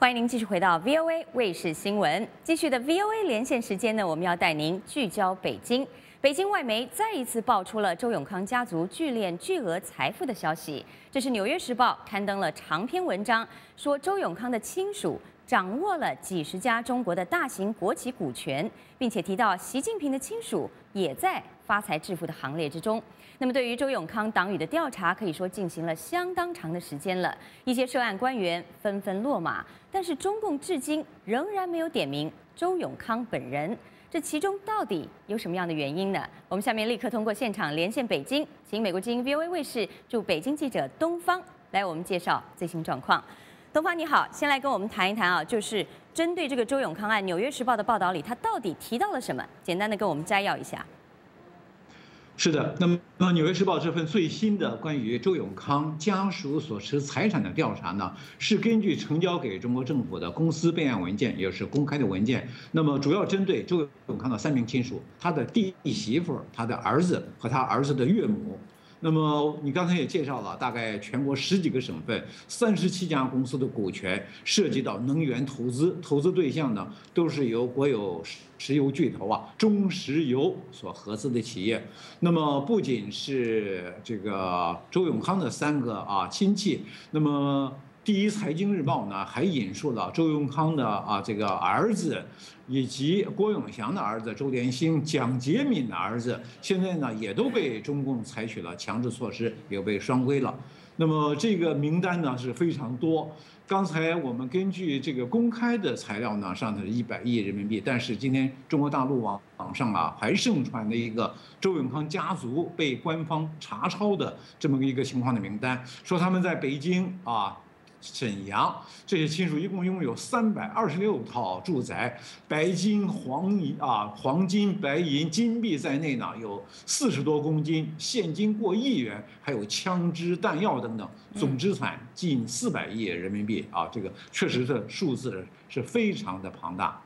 欢迎您继续回到 VOA 卫视新闻，继续的 VOA 连线时间呢，我们要带您聚焦北京。北京外媒再一次爆出了周永康家族聚敛巨额财富的消息，这是《纽约时报》刊登了长篇文章，说周永康的亲属掌握了几十家中国的大型国企股权，并且提到习近平的亲属也在发财致富的行列之中。 那么，对于周永康党羽的调查，可以说进行了相当长的时间了。一些涉案官员纷纷落马，但是中共至今仍然没有点名周永康本人。这其中到底有什么样的原因呢？我们下面立刻通过现场连线北京，请美国之音 VOA 卫视驻北京记者东方来我们介绍最新状况。东方你好，先来跟我们谈一谈啊，就是针对这个周永康案，《纽约时报》的报道里他到底提到了什么？简单的跟我们摘要一下。 是的，那么《纽约时报》这份最新的关于周永康家属所持财产的调查呢，是根据呈交给中国政府的公司备案文件，也就是公开的文件。那么主要针对周永康的3名亲属：他的弟媳妇、他的儿子和他儿子的岳母。那么你刚才也介绍了，大概全国10几个省份、37家公司的股权，涉及到能源投资，投资对象呢都是由国有 石油巨头啊，中石油所合资的企业，那么不仅是这个周永康的3个亲戚，那么第一财经日报呢还引述了周永康的这个儿子，以及郭永祥的儿子周连兴、蒋洁敏的儿子，现在呢也都被中共采取了强制措施，也被双规了。 那么这个名单呢是非常多。刚才我们根据这个公开的材料呢，上的是100亿人民币。但是今天中国大陆网上还盛传的一个周永康家族被官方查抄的这么一个情况的名单，说他们在北京沈阳这些亲属一共拥有326套住宅，白金、黄金、白银、金币在内呢，有40多公斤，现金过1亿元，还有枪支弹药等等，总资产近400亿人民币这个确实的数字是非常的庞大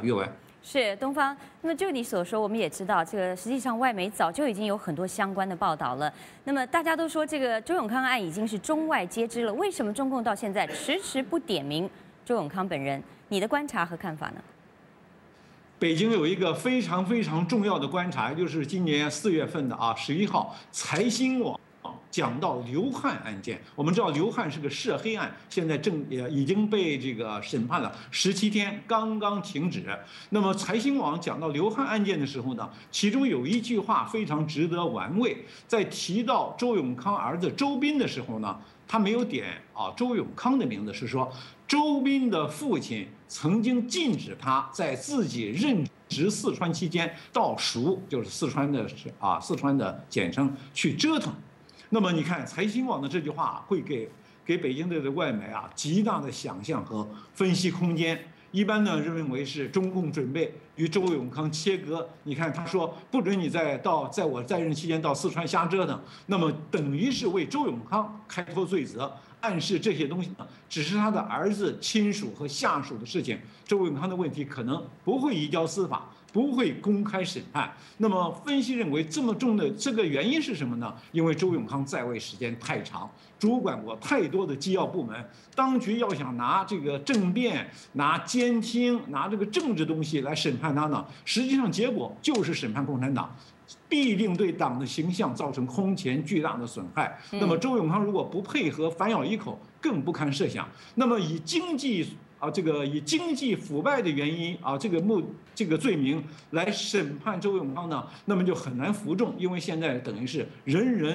岳文。 是东方，那么就你所说，我们也知道，这个实际上外媒早就已经有很多相关的报道了。那么大家都说，这个周永康案已经是中外皆知了，为什么中共到现在迟迟不点名周永康本人？你的观察和看法呢？ 北京有一个非常重要的观察，就是今年4月份的11号，财新网讲到刘汉案件。我们知道刘汉是个涉黑案，现在已经被这个审判了17天，刚刚停止。那么财新网讲到刘汉案件的时候呢，其中有一句话非常值得玩味，在提到周永康儿子周斌的时候呢，他没有点周永康的名字，是说周斌的父亲 曾经禁止他在自己任职四川期间到蜀，就是四川的简称去折腾。那么你看财新网的这句话会给北京的外媒极大的想象和分析空间。一般呢认为是中共准备与周永康切割。你看他说不准你在我在任期间到四川瞎折腾，那么等于是为周永康开脱罪责。 暗示这些东西呢，只是他的儿子、亲属和下属的事情。周永康的问题可能不会移交司法，不会公开审判。那么分析认为，这么重的这个原因是什么呢？因为周永康在位时间太长，主管过太多的机要部门，当局要想拿这个政变、拿监听、拿这个政治东西来审判他呢，实际上结果就是审判共产党， 必定对党的形象造成空前巨大的损害。那么周永康如果不配合，反咬一口，更不堪设想。那么以经济腐败的原因这个罪名来审判周永康呢，那么就很难服众，因为现在等于是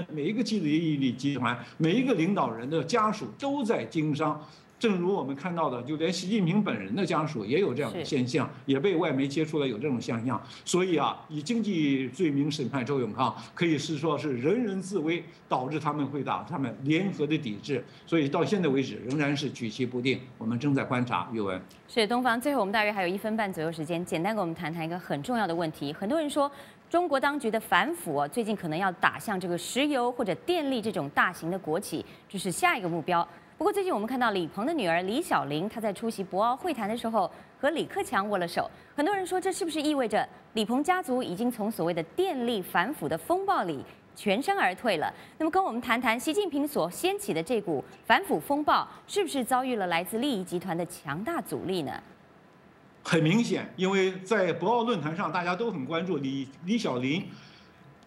每一个既得利益集团、每一个领导人的家属都在经商。 正如我们看到的，就连习近平本人的家属也有这样的现象，也被外媒揭出了有这种现象。所以以经济罪名审判周永康，可以是说是人人自危，导致他们联合的抵制。所以到现在为止，仍然是举棋不定。我们正在观察。岳文是东方，最后我们大约还有1分半左右时间，简单跟我们谈谈一个很重要的问题。很多人说， 中国当局的反腐最近可能要打向这个石油或者电力这种大型的国企，这是下一个目标。不过最近我们看到李鹏的女儿李小龄，她在出席博鳌会谈的时候和李克强握了手。很多人说，这是不是意味着李鹏家族已经从所谓的电力反腐的风暴里全身而退了。那么，跟我们谈谈习近平所掀起的这股反腐风暴，是不是遭遇了来自利益集团的强大阻力呢？很明显，因为在博鳌论坛上，大家都很关注李小林。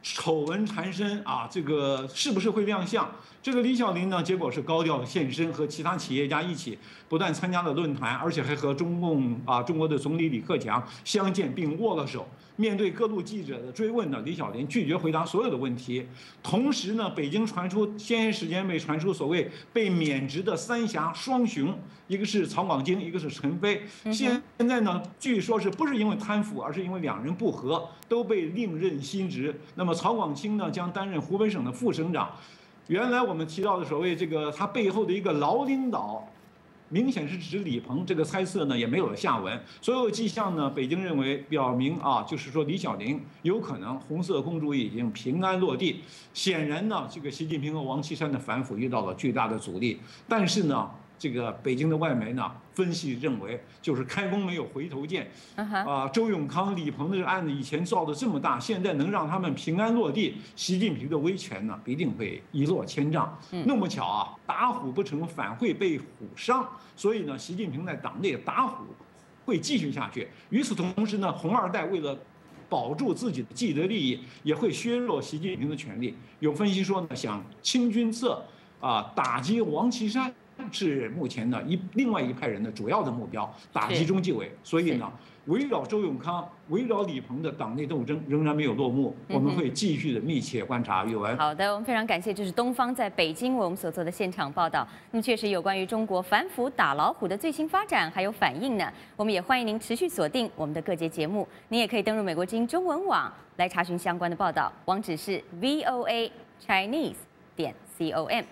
丑闻缠身啊，这个是不是会亮相？这个李小林呢，结果是高调现身，和其他企业家一起不但参加了论坛，而且还和中国的总理李克强相见并握了手。面对各路记者的追问呢，李小林拒绝回答所有的问题。同时呢，北京传出先时间被传出所谓被免职的三峡双雄，一个是曹广京，一个是陈飞。现在呢，据说是不是因为贪腐，而是因为两人不和，都被另任新职。那么 曹广清呢将担任湖北省的副省长。原来我们提到的所谓这个他背后的一个老领导，明显是指李鹏。这个猜测呢也没有下文。所有迹象呢，北京认为表明啊，就是说李小林有可能红色公主已经平安落地。显然呢，这个习近平和王岐山的反腐遇到了巨大的阻力。但是呢， 这个北京的外媒呢，分析认为就是开弓没有回头箭，啊，周永康、李鹏的案子以前造的这么大，现在能让他们平安落地，习近平的威权呢必定会一落千丈。那么巧啊，打虎不成反会被虎伤，所以呢，习近平在党内打虎会继续下去。与此同时呢，红二代为了 保住自己的既得利益，也会削弱习近平的权力。有分析说呢，想清君侧啊，打击王岐山 是目前的另外一派人的主要的目标，打击中纪委。所以呢，围绕周永康、围绕李鹏的党内斗争仍然没有落幕，我们会继续的密切观察。宇文，好的，我们非常感谢，这是东方在北京为我们所做的现场报道。那么，确实有关于中国反腐打老虎的最新发展还有反应呢，我们也欢迎您持续锁定我们的各节节目。您也可以登入美国之音中文网来查询相关的报道，网址是voachinese.com。